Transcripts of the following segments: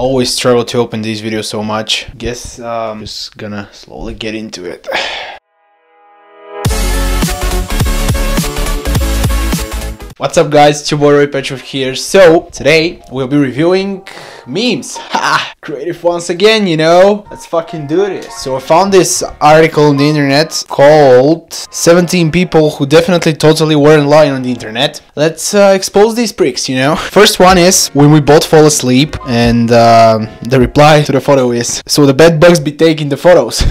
Always struggle to open these videos so much. Guess I'm just gonna slowly get into it. What's up guys, it's your boy Robbie Petrov here. So today we'll be reviewing memes. Ha! Creative once again, you know. Let's fucking do this. So I found this article on the internet called 17 people who definitely totally weren't lying on the internet. Let's expose these pricks, you know. First one is when we both fall asleep, and the reply to the photo is, so the bed bugs be taking the photos.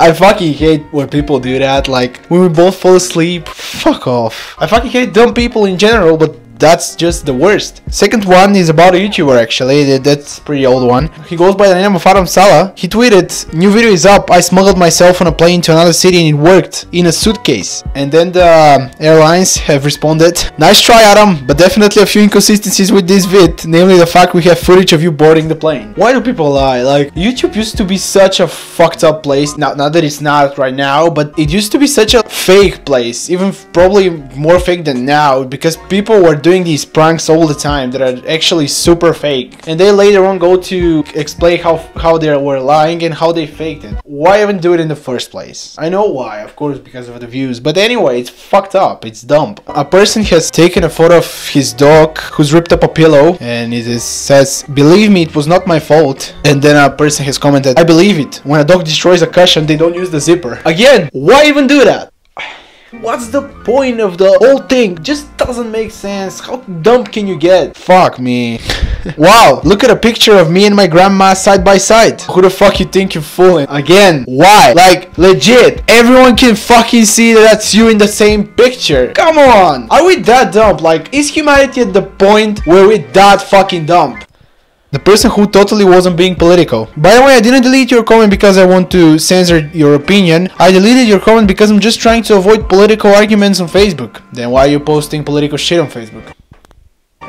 I fucking hate when people do that, like when we both fall asleep. Fuck off. I fucking hate dumb people in general, but that's just the worst. Second one is about a YouTuber, actually. That's a pretty old one. He goes by the name of Adam Sala. He tweeted, new video is up. I smuggled myself on a plane to another city and it worked in a suitcase. And then the airlines have responded, nice try Adam, but definitely a few inconsistencies with this vid, namely the fact we have footage of you boarding the plane. Why do people lie? Like, YouTube used to be such a fucked up place. Not that it's not right now, but it used to be such a fake place, even probably more fake than now, because people were doing these pranks all the time that are actually super fake, and they later on go to explain how they were lying and how they faked it. Why even do it in the first place? I know why, of course, because of the views, but anyway, it's fucked up, it's dumb. A person has taken a photo of his dog who's ripped up a pillow, and it says, believe me, it was not my fault. And then a person has commented, I believe it, when a dog destroys a cushion they don't use the zipper. Again, why even do that? What's the point of the whole thing? Just doesn't make sense. How dumb can you get? Fuck me. Wow, look at a picture of me and my grandma side by side. Who the fuck you think you're fooling? Again, why? Like, legit, everyone can fucking see that that's you in the same picture. Come on, are we that dumb? Like, is humanity at the point where we're that fucking dumb? The person who totally wasn't being political. By the way, I didn't delete your comment because I want to censor your opinion. I deleted your comment because I'm just trying to avoid political arguments on Facebook. Then why are you posting political shit on Facebook?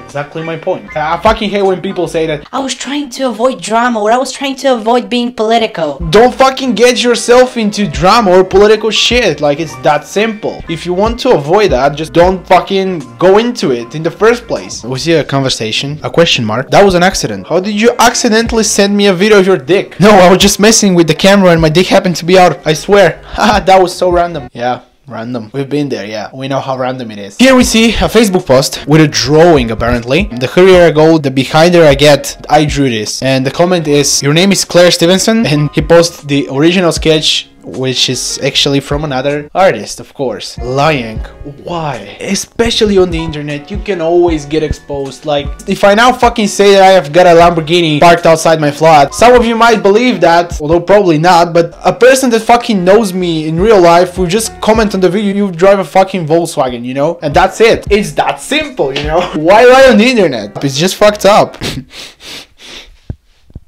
Exactly my point. I fucking hate when people say that I was trying to avoid drama, or I was trying to avoid being political. Don't fucking get yourself into drama or political shit. Like, it's that simple. If you want to avoid that, just don't fucking go into it in the first place. We see a conversation, a question mark. That was an accident. How did you accidentally send me a video of your dick? No, I was just messing with the camera and my dick happened to be out. I swear. Haha, that was so random. Yeah. Random. We've been there, yeah. We know how random it is. Here we see a Facebook post with a drawing, apparently. The hurrier I go, the behinder I get. I drew this. And the comment is, your name is Claire Stevenson. And he posts the original sketch, which is actually from another artist, of course. Lying. Why? Especially on the internet, you can always get exposed. Like, if I now fucking say that I have got a Lamborghini parked outside my flat, some of you might believe that, although probably not, but a person that fucking knows me in real life will just comment on the video, you drive a fucking Volkswagen, you know? And that's it. It's that simple, you know? Why lie on the internet? It's just fucked up.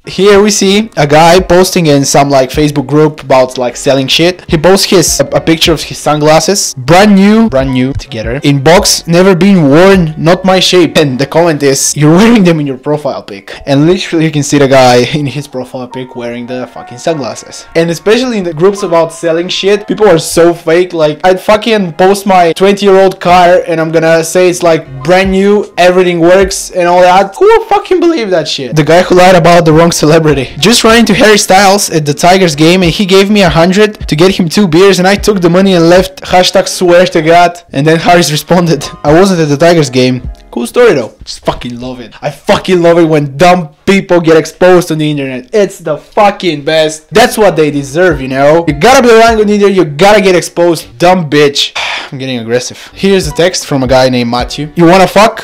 Here we see a guy posting in some like Facebook group about like selling shit. He posts a picture of his sunglasses, brand new together, in box, never been worn, not my shape. And the comment is, you're wearing them in your profile pic. And literally you can see the guy in his profile pic wearing the fucking sunglasses. And especially in the groups about selling shit, people are so fake. Like, I'd fucking post my 20-year-old car and I'm gonna say it's like brand new, everything works and all that. Who will fucking believe that shit? The guy who lied about the wrong celebrity. Just ran into Harry Styles at the Tigers game and he gave me 100 to get him 2 beers, and I took the money and left. Hashtag swear to God. And then Harris responded, I wasn't at the Tigers game. Cool story though. Just fucking love it. I fucking love it when dumb people get exposed on the internet. It's the fucking best. That's what they deserve, you know? You gotta be lying on the internet, you gotta get exposed, dumb bitch. I'm getting aggressive. Here's a text from a guy named Matthew. You wanna fuck?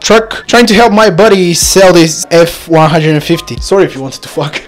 Truck. Trying to help my buddy sell this F-150. Sorry if you wanted to fuck.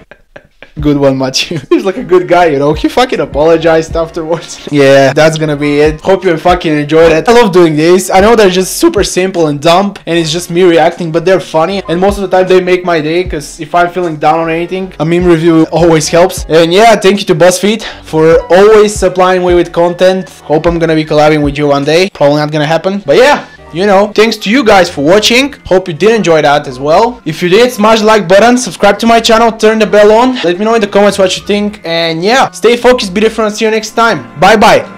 Good one, Matthew. He's like a good guy, you know? He fucking apologized afterwards. Yeah, that's gonna be it. Hope you fucking enjoyed it. I love doing this. I know they're just super simple and dumb, and it's just me reacting, but they're funny. And most of the time, they make my day, because if I'm feeling down on anything, a meme review always helps. And yeah, thank you to BuzzFeed for always supplying me with content. Hope I'm gonna be collabing with you one day. Probably not gonna happen, but yeah. You know, thanks to you guys for watching. Hope you did enjoy that as well. If you did, smash the like button, subscribe to my channel, turn the bell on. Let me know in the comments what you think, and yeah, stay focused, be different, see you next time. Bye bye.